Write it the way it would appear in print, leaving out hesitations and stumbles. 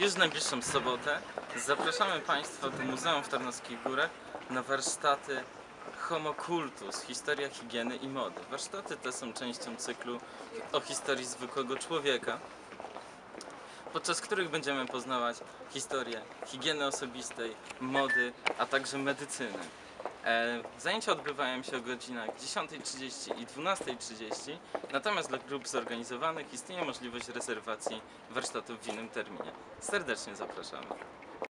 Już w najbliższą sobotę zapraszamy Państwa do Muzeum w Tarnowskich Górach na warsztaty Homo Cultus, historia higieny i mody. Warsztaty te są częścią cyklu o historii zwykłego człowieka, podczas których będziemy poznawać historię higieny osobistej, mody, a także medycyny. Zajęcia odbywają się o godzinach 10:30 i 12:30, natomiast dla grup zorganizowanych istnieje możliwość rezerwacji warsztatów w innym terminie. Serdecznie zapraszamy.